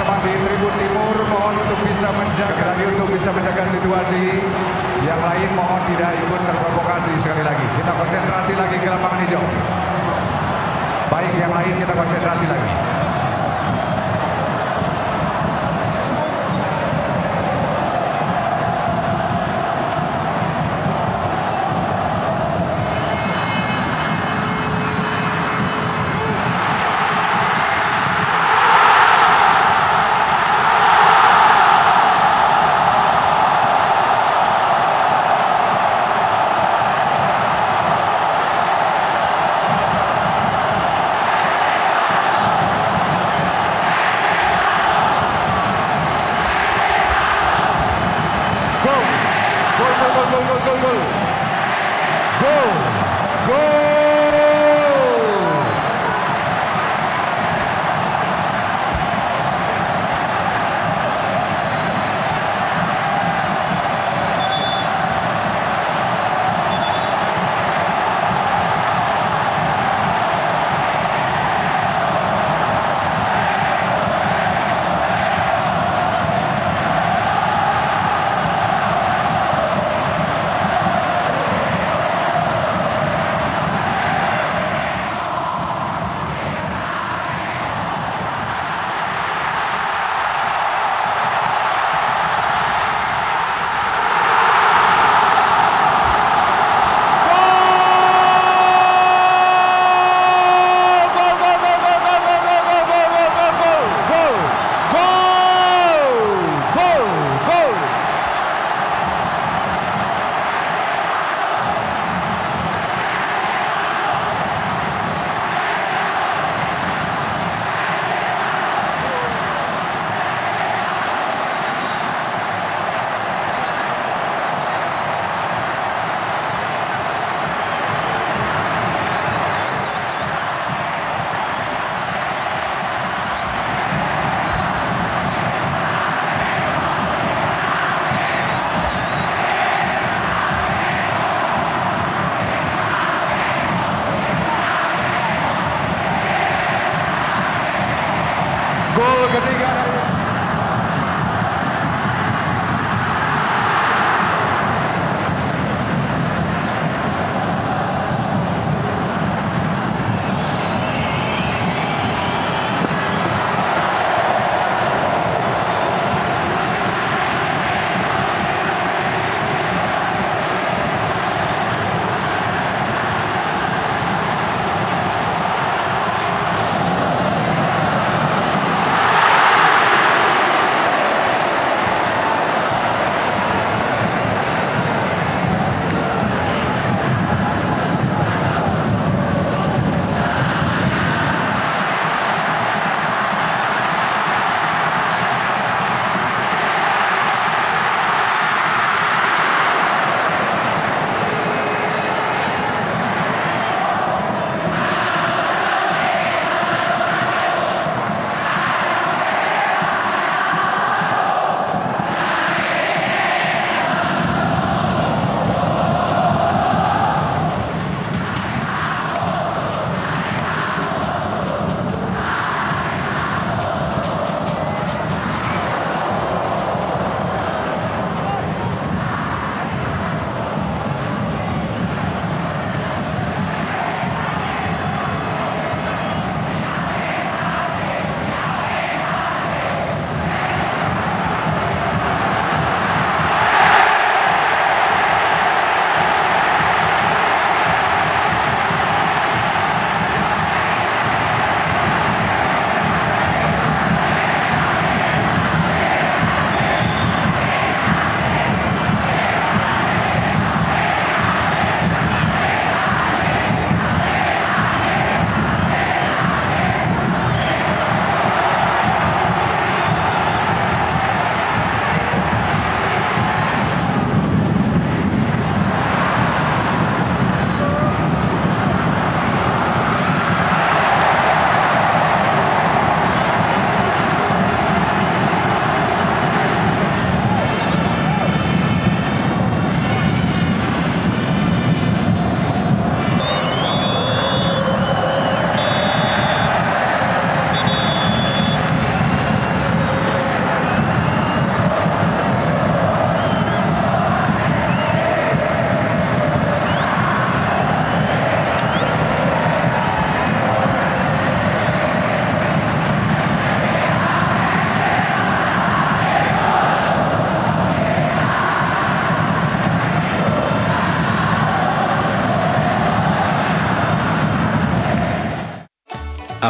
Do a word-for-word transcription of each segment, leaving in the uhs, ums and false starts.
teman-teman di Tribun Timur, mohon untuk bisa menjaga lagi untuk bisa menjaga situasi. Yang lain mohon tidak ikut terprovokasi. Sekali lagi kita konsentrasi lagi ke lapangan hijau. Baik, yang lain kita konsentrasi lagi.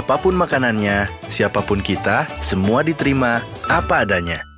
Apapun makanannya, siapapun kita, semua diterima apa adanya.